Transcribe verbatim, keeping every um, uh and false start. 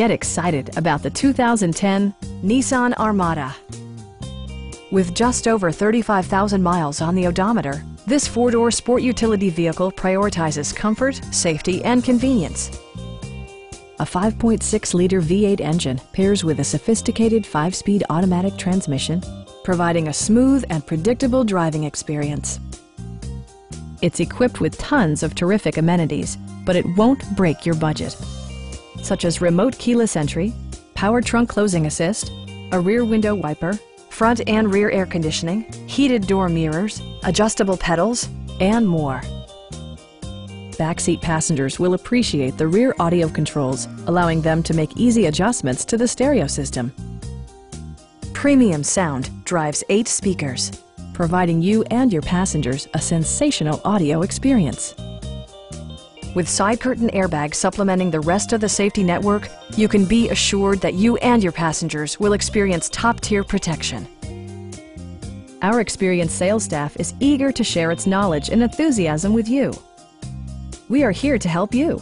Get excited about the two thousand ten Nissan Armada. With just over thirty-five thousand miles on the odometer, this four-door sport utility vehicle prioritizes comfort, safety, and convenience. A five point six liter V eight engine pairs with a sophisticated five-speed automatic transmission, providing a smooth and predictable driving experience. It's equipped with tons of terrific amenities, but it won't break your budget, such as remote keyless entry, power trunk closing assist, a rear window wiper, front and rear air conditioning, heated door mirrors, adjustable pedals, and more. Backseat passengers will appreciate the rear audio controls, allowing them to make easy adjustments to the stereo system. Premium sound drives eight speakers, providing you and your passengers a sensational audio experience. With side curtain airbags supplementing the rest of the safety network, you can be assured that you and your passengers will experience top-tier protection. Our experienced sales staff is eager to share its knowledge and enthusiasm with you. We are here to help you.